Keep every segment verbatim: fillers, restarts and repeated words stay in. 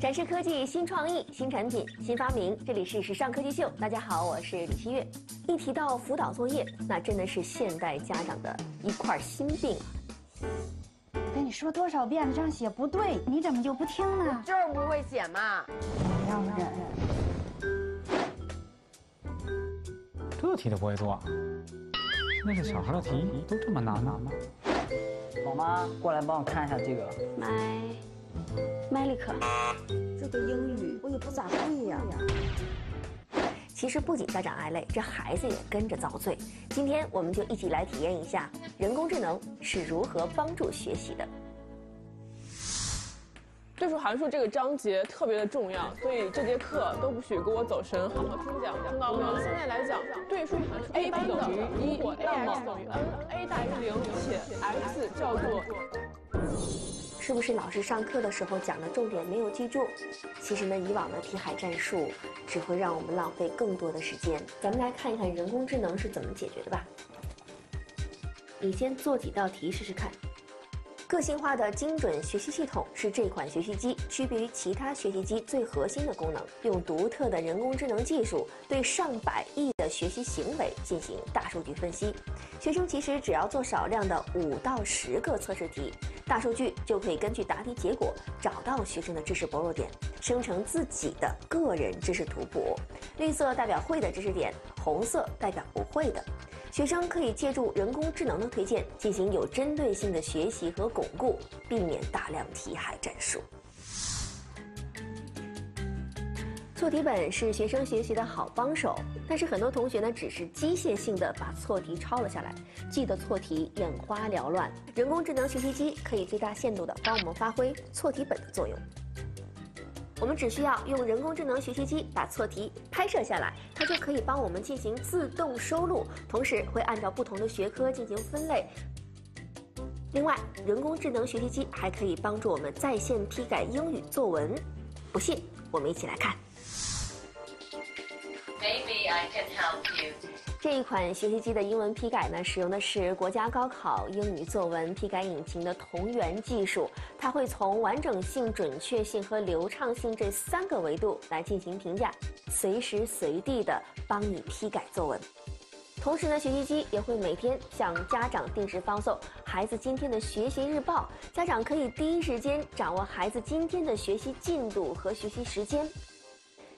展示科技新创意、新产品、新发明，这里是时尚科技秀。大家好，我是李希月。一提到辅导作业，那真的是现代家长的一块心病。跟你说多少遍了，这样写不对，你怎么就不听呢？就是不会写嘛。让人，这题都不会做，那是小孩的题，都这么难吗？老妈，过来帮我看一下这个。来。 麦利克，这个英语我也不咋会呀。其实不仅家长挨累，这孩子也跟着遭罪。今天我们就一起来体验一下人工智能是如何帮助学习的。对数函数这个章节特别的重要，所以这节课都不许给我走神，好好听讲。那我们现在来讲对数函数 a 等于一，那么 a 大于零，且 x 叫做。 是不是老师上课的时候讲的重点没有记住？其实呢，以往的题海战术只会让我们浪费更多的时间。咱们来看一看人工智能是怎么解决的吧。你先做几道题试试看。个性化的精准学习系统是这款学习机区别于其他学习机最核心的功能，用独特的人工智能技术对上百亿的学习行为进行大数据分析。学生其实只要做少量的五到十个测试题。 大数据就可以根据答题结果找到学生的知识薄弱点，生成自己的个人知识图谱。绿色代表会的知识点，红色代表不会的。学生可以借助人工智能的推荐，进行有针对性的学习和巩固，避免大量题海战术。错题本是学生学习的好帮手，但是很多同学呢，只是机械性的把错题抄了下来。 记得错题眼花缭乱，人工智能学习机可以最大限度地帮我们发挥错题本的作用。我们只需要用人工智能学习机把错题拍摄下来，它就可以帮我们进行自动收录，同时会按照不同的学科进行分类。另外，人工智能学习机还可以帮助我们在线批改英语作文。不信，我们一起来看。Maybe I can help you. 这一款学习机的英文批改呢，使用的是国家高考英语作文批改引擎的同源技术。它会从完整性、准确性和流畅性这三个维度来进行评价，随时随地的帮你批改作文。同时呢，学习机也会每天向家长定时发送孩子今天的学习日报，家长可以第一时间掌握孩子今天的学习进度和学习时间。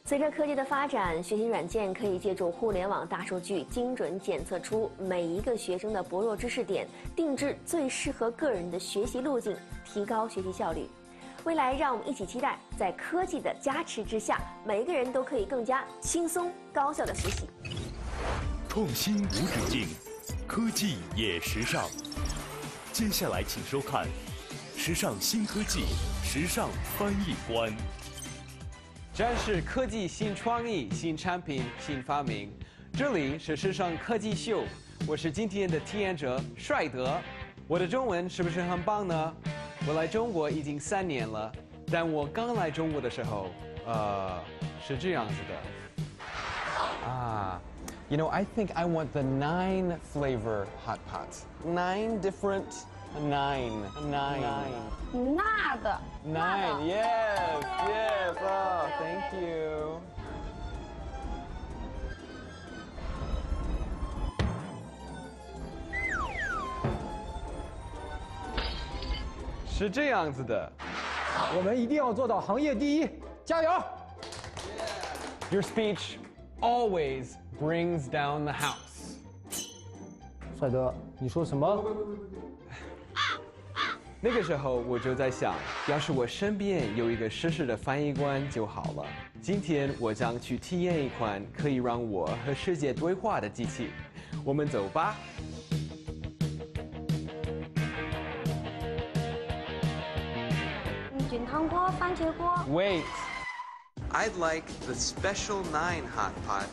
随着科技的发展，学习软件可以借助互联网大数据，精准检测出每一个学生的薄弱知识点，定制最适合个人的学习路径，提高学习效率。未来，让我们一起期待，在科技的加持之下，每一个人都可以更加轻松、高效的学习。创新无止境，科技也时尚。接下来，请收看《时尚新科技》时尚翻译官。 展示科技新创意、新产品、新发明。这里是时尚科技秀，我是今天的体验者帅德。我的中文是不是很棒呢？我来中国已经三年了，但我刚来中国的时候，呃，是这样子的。啊 ，You know, I think I want the nine flavor hot pot. Nine different. Nine, nine, nine, nine. Yes, yes. Oh, thank you. 是这样子的，我们一定要做到行业第一，加油！ Your speech always brings down the house. 帅哥，你说什么？ 那个时候我就在想，要是我身边有一个实时的翻译官就好了。今天我将去体验一款可以让我和世界对话的机器，我们走吧。菌汤锅、番茄锅。Wait, I'd like the special nine hot pot.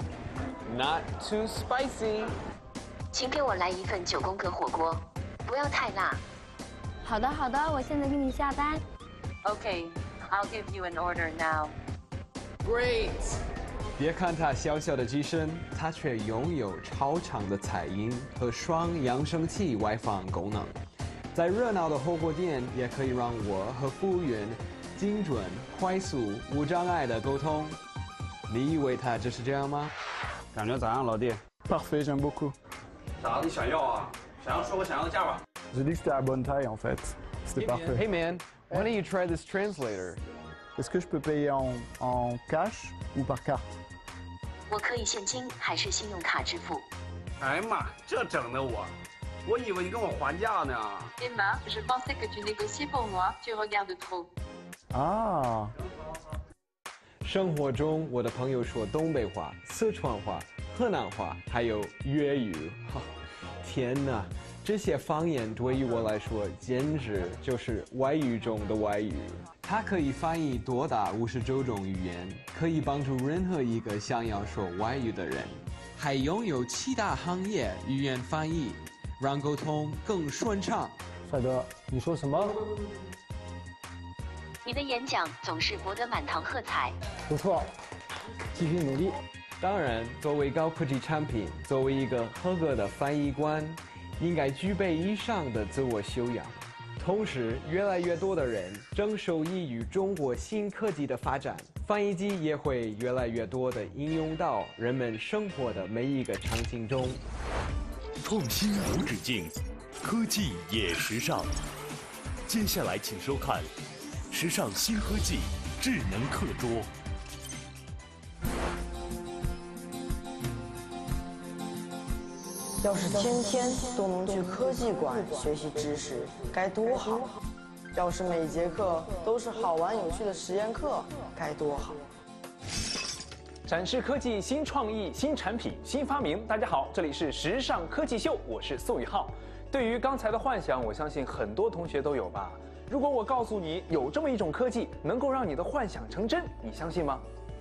Not too spicy. 请给我来一份九宫格火锅，不要太辣。好的，好的，我现在给你下单。Okay, I'll give you an order now. Great. 别看他小小的机身，他却拥有超强的采音和双扬声器外放功能。在热闹的火锅店，也可以让我和服务员精准、快速、无障碍的沟通。你以为他只是这样吗？感觉咋样，老弟？ Parfait, j'aime beaucoup. 啥？你想要啊？想要说个想要的价吧。Je dis que t'es à bonne taille en fait. C'était parfait. Hey man, why don't you try this translator? Est-ce que je peux payer en en cash ou par carte? 我可以现金还是信用卡支付？哎妈，这整的我，我以为你跟我还价呢。Emma, je pensais que tu négociais pour moi. Tu regardes trop. 啊。生活中，我的朋友说东北话、四川话、河南话，还有粤语。哈，天哪，这些方言对于我来说简直就是外语中的外语。它可以翻译多达五十九种语言，可以帮助任何一个想要说外语的人，还拥有七大行业语言翻译，让沟通更顺畅。帅哥，你说什么？ 你的演讲总是博得满堂喝彩，不错，继续努力。当然，作为高科技产品，作为一个合格的翻译官，应该具备以上的自我修养。同时，越来越多的人正受益于中国新科技的发展，翻译机也会越来越多的应用到人们生活的每一个场景中。创新无止境，科技也时尚。接下来，请收看。 时尚新科技，智能课桌。要是天天都能去科技馆学习知识，该多好！要是每节课都是好玩有趣的实验课，该多好！展示科技新创意、新产品、新发明。大家好，这里是时尚科技秀，我是宋宇浩。对于刚才的幻想，我相信很多同学都有吧。 如果我告诉你有这么一种科技，能够让你的幻想成真，你相信吗？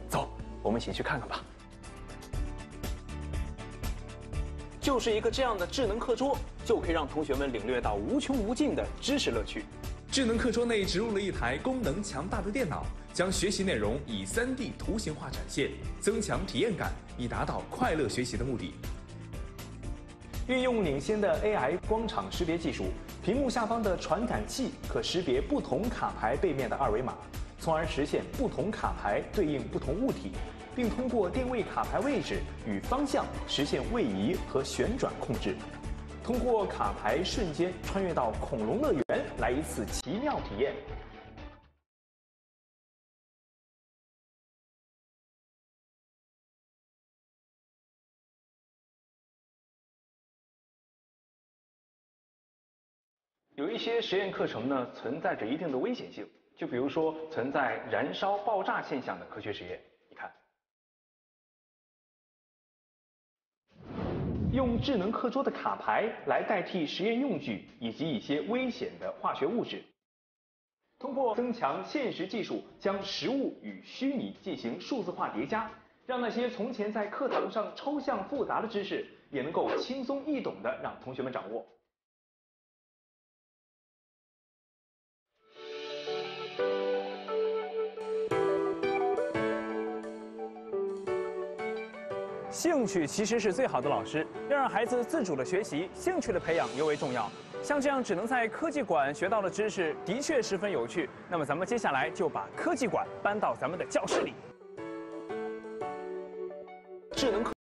走，我们一起去看看吧。就是一个这样的智能课桌，就可以让同学们领略到无穷无尽的知识乐趣。智能课桌内植入了一台功能强大的电脑，将学习内容以 三 D 图形化展现，增强体验感，以达到快乐学习的目的。运用领先的 A I 光场识别技术。 屏幕下方的传感器可识别不同卡牌背面的二维码，从而实现不同卡牌对应不同物体，并通过定位卡牌位置与方向实现位移和旋转控制。通过卡牌瞬间穿越到恐龙乐园，来一次奇妙体验。有一些实验课程呢，存在着一定的危险性，就比如说存在燃烧爆炸现象的科学实验。你看，用智能课桌的卡牌来代替实验用具以及一些危险的化学物质，通过增强现实技术，将实物与虚拟进行数字化叠加，让那些从前在课堂上抽象复杂的知识，也能够轻松易懂的让同学们掌握。 兴趣其实是最好的老师，要让孩子自主的学习，兴趣的培养尤为重要。像这样只能在科技馆学到的知识，的确十分有趣。那么咱们接下来就把科技馆搬到咱们的教室里。智能课。